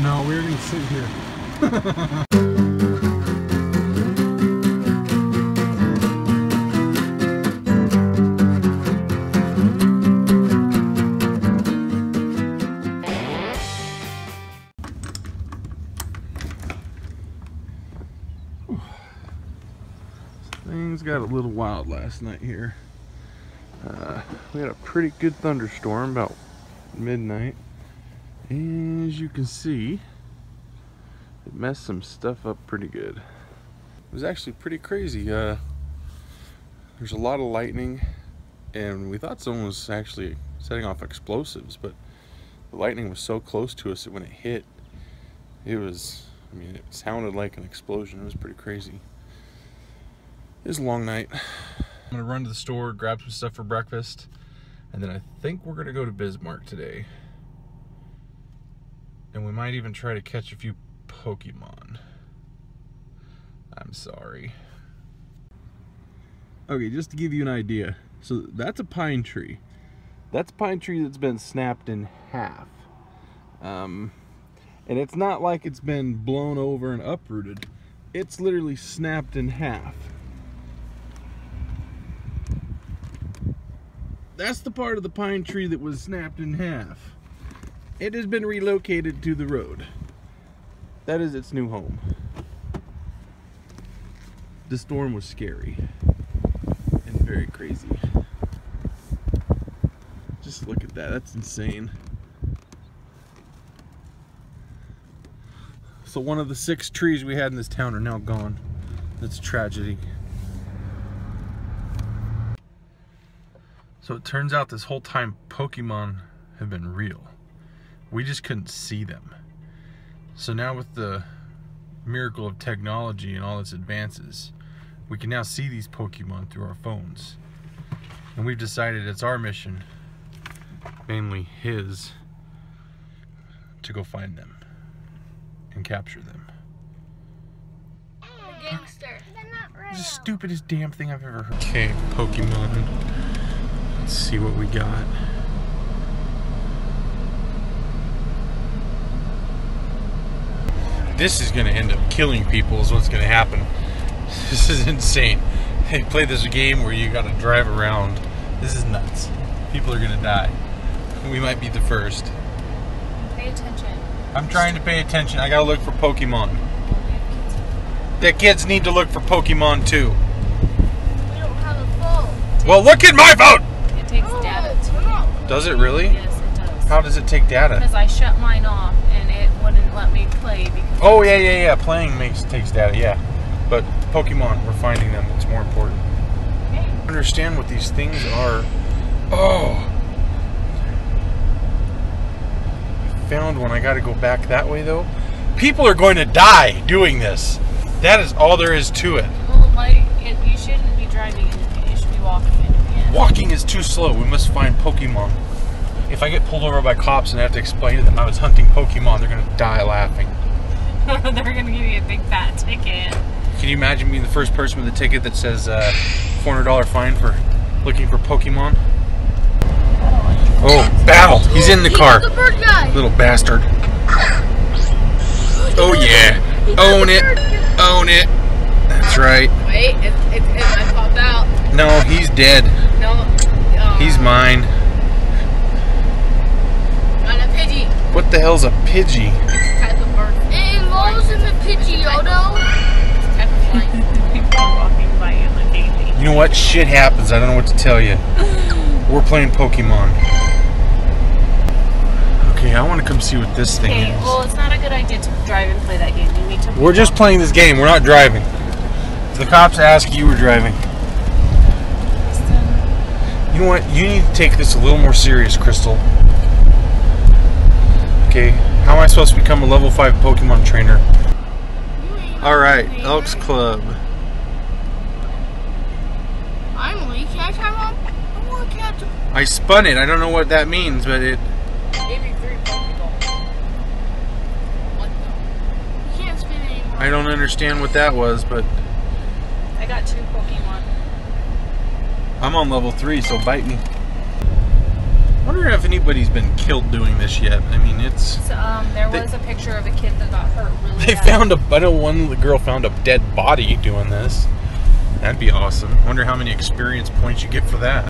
No, we're gonna sit here. Things got a little wild last night here. We had a pretty good thunderstorm about midnight. As you can see, it messed some stuff up pretty good. It was actually pretty crazy. There's a lot of lightning, and we thought someone was actually setting off explosives, but the lightning was so close to us that when it hit, it was, I mean, it sounded like an explosion. It was pretty crazy. It was a long night. I'm gonna run to the store, grab some stuff for breakfast, and then I think we're gonna go to Bismarck today. And we might even try to catch a few Pokemon. I'm sorry. Okay, just to give you an idea. So that's a pine tree. That's a pine tree that's been snapped in half. And it's not like it's been blown over and uprooted. It's literally snapped in half. That's the part of the pine tree that was snapped in half. It has been relocated to the road. That is its new home. The storm was scary and very crazy. Just look at that, that's insane. So one of the 6 trees we had in this town are now gone. That's a tragedy. So it turns out this whole time Pokemon have been real. We just couldn't see them. So now with the miracle of technology and all its advances, we can now see these Pokemon through our phones. And we've decided it's our mission, mainly his, to go find them and capture them. The gangster. They're not real. It's the stupidest damn thing I've ever heard. Okay, Pokemon. Let's see what we got. This is gonna end up killing people is what's gonna happen. This is insane. They play this game where you gotta drive around. This is nuts. People are gonna die. We might be the first. Pay attention. I'm trying to pay attention. I gotta look for Pokemon. The kids need to look for Pokemon too. We don't have a phone. Well, look at my phone! It takes data too. Does it really? Yes, it does. How does it take data? Because I shut mine off and it wouldn't let me play because... Oh, yeah. Playing takes data, yeah. But Pokemon, we're finding them. It's more important. Okay. I understand what these things are. Oh! I found one. I gotta go back that way, though. People are going to die doing this. That is all there is to it. Well, you shouldn't be driving in the pan. You should be walking in the pan. Walking is too slow. We must find Pokemon. If I get pulled over by cops and I have to explain to them I was hunting Pokemon, they're gonna die laughing. They're gonna give you a big fat ticket. Can you imagine being the first person with a ticket that says $400 fine for looking for Pokemon? Oh, battle! He's in the car. The bird guy. Little bastard. Oh yeah, own it, own it. That's right. Wait, it's him. I popped out. No, he's dead. No, he's mine. What the hell's a Pidgey? It involves in the Pidgeotto. You know what? Shit happens. I don't know what to tell you. We're playing Pokemon. Okay, I want to come see what this thing is. Well, it's not a good idea to drive and play that game. You need to. We're just playing this game. We're not driving. If the cops ask, you were driving. You know what? You need to take this a little more serious, Crystal. Okay, how am I supposed to become a level 5 Pokemon trainer? Alright, Elks Club. I'm Lee. Can I try one? I spun it. I don't know what that means, but it. Maybe 3 Pokeballs. What the? You can't spin anymore. I don't understand what that was, but. I got 2 Pokemon. I'm on level 3, so bite me. I wonder if if anybody's been killed doing this yet. I mean, it's... So, there was a picture of a kid that got hurt really bad. One girl found a dead body doing this. That'd be awesome. Wonder how many experience points you get for that.